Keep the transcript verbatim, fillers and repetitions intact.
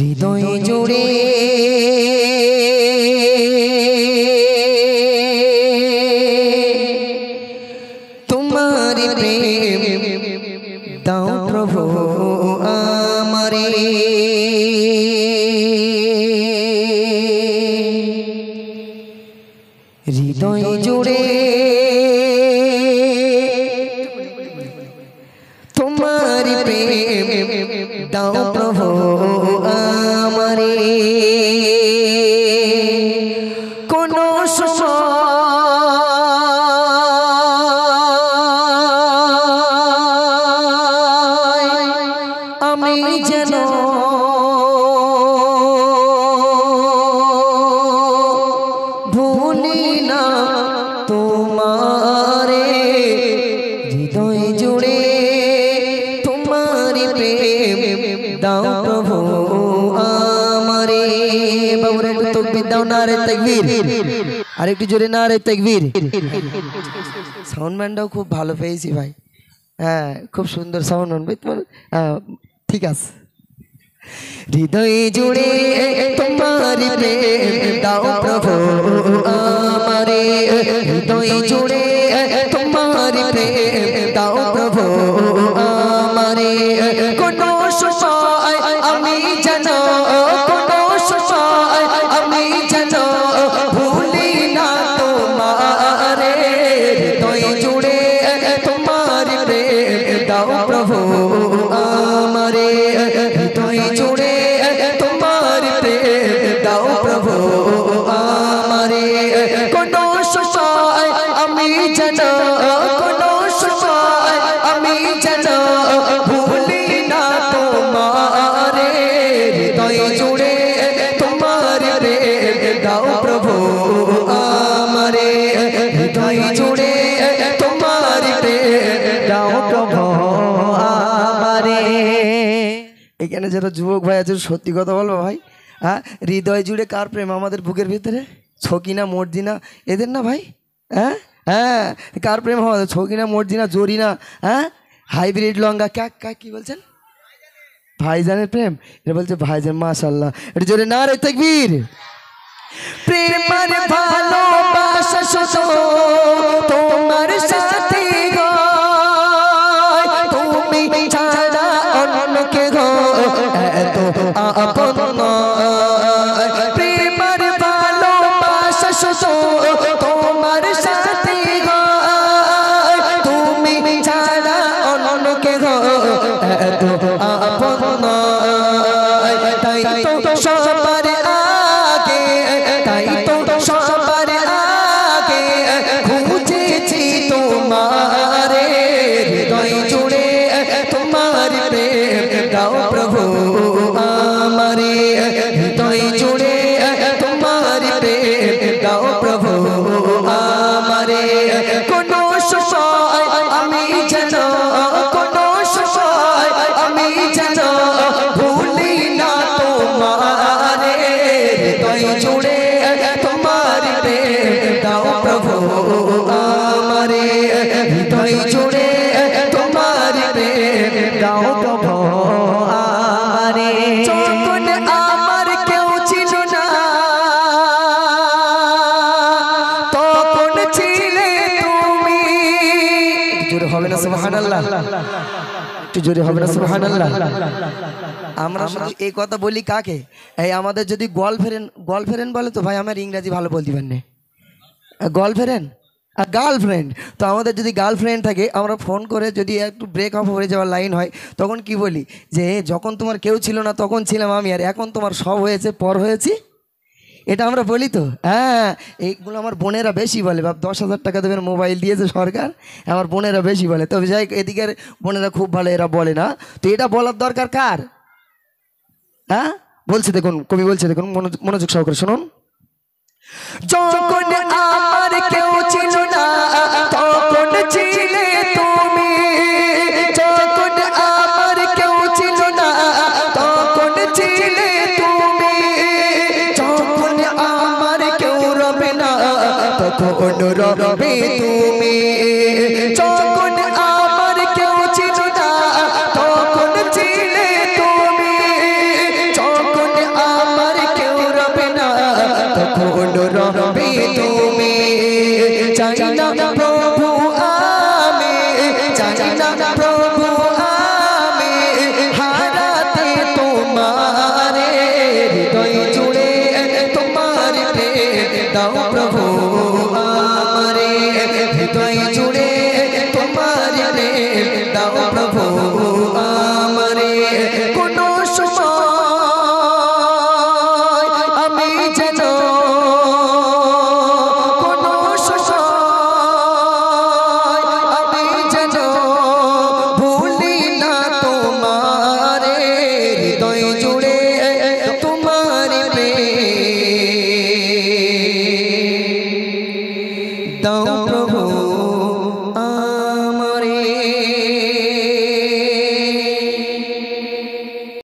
হৃদয় জুড়ে তোমার প্রেম দাও প্রভু আমারে, হৃদয় জুড়ে তোমার প্রেম দাও প্রভু আমারে। কোন সময় আমি যেন ভুলি না তোমারে, হৃদয় জুড়ে তোমার প্রেম দাও প্রভু আমারে। বাবুরা একটু তাকবীর দাও, নারে তাকবীর, আর একটু জোরে নারে তাকবীর। সাউন্ডম্যানটাও খুব ভালো পেয়েছি ভাই, হ্যাঁ খুব সুন্দর সাউন্ডম্যান ভাই তোমার, ঠিক আছে। হৃদয় জুড়ে তোমার প্রেম দাও প্রভু আমারে, হৃদয় জুড়ে তোমার প্রেম দাও প্রভু আমারে। কোন সময় আমি যেন কোন সময় আমি যেন ভুলি না তোমারে, হৃদয় জুড়ে তোমার প্রেম দাও প্রভু আমারে, হৃদয় জুড়ে তোমার প্রেম দাও প্রভু আমারে। কোন সময় আমি যেন কোন সময় আমি যেন ভুলি না তোমারে, হৃদয় জুড়ে তোমার প্রেম দাও প্রভু আমারে, হৃদয় জুড়ে তোমার প্রেম দাও প্রভু আমারে। এখানে যারা যুবক ভাই আছে সত্যি কথা বলবো ভাই, হ্যাঁ হৃদয় জুড়ে কার প্রেম? আমাদের বুকের ভিতরে ছকিনা মর্জিনা এদের না ভাই, হ্যাঁ হ্যাঁ কার প্রেম হবে? ছকিনা মর্জিনা জরিনা, হ্যাঁ হাইব্রিড লঙ্কা ক্যা ক্যা কী বলছেন, ভাইজানের প্রেম, এটা বলছে ভাইজান, মাশাআল্লাহ, এটা জোরে না রে তাকবীর। প্রেম মানে ভালোবাসা শুধু তোমার সাথে হয়, তুমি ছাড়া অন্য কে গো এত আপন নয়, প্রেম মানে ভালোবাসা শুধু তোমার সাথে হয়, তুমি ছাড়া অন্য কে গো এত আপন নয়। তাই তো সবার আগে তাই তো সবার আগে খুঁজেছি তোমারে, হৃদয় জুড়ে তোমার প্রেম দাও প্রভু আমারে, হৃদয় জুড়ে তোমার প্রেম দাও প্রভু আমারে। কোন সময় আমি যেন কোন সময় আমি যেন ভুলি না তোমারে, হৃদয় জুড়ে তোমার প্রেম দাও প্রভু আমারে, হৃদয় জুড়ে তোমার প্রেম দাও প্রভু আমারে। যখন আমার কেউ ছিল না তখন ছিলে তুমি, জোরে হবে না সুবহানাল্লাহ, একটু জোরে হবে না সুবহানাল্লাহ। আমরা শুধু এই কথা বলি কাকে, এই আমাদের যদি গার্লফ্রেন্ড গার্লফ্রেন্ড বলে তো ভাই, আমার ইংরাজি ভালো বলতে পারেন না, গার্লফ্রেন্ড আর গার্লফ্রেন্ড, তো আমাদের যদি গার্লফ্রেন্ড থাকে আমরা ফোন করে যদি একটু ব্রেক আপ হয়ে যাওয়ার লাইন হয় তখন কি বলি, যে যখন তোমার কেউ ছিল না তখন ছিলাম আমি, আর এখন তোমার সব হয়েছে পর হয়েছি, এটা আমরা বলি তো। হ্যাঁ এইগুলো আমার বোনেরা বেশি বলে, বাপ দশ হাজার টাকা দেবেন মোবাইল দিয়েছে সরকার, আমার বোনেরা বেশি বলে, তবে যাই এদিকের বোনেরা খুব ভালো, এরা বলে না, তো এটা বলার দরকার কার? হ্যাঁ বলছে দেখুন, কবি বলছে দেখুন, মনোযোগ সহকারে শুনুন। যখন আমার কেউ ছিল না তখন ছিলে তুমি, যখন আমার কেউ ছিল না তখন ছিলে তুমি, যখন আমার কেউ রবে না তখন রবে তুমি, যখন আমার কেউ ছিল না তখন ছিলে তুমি, যখন চাই না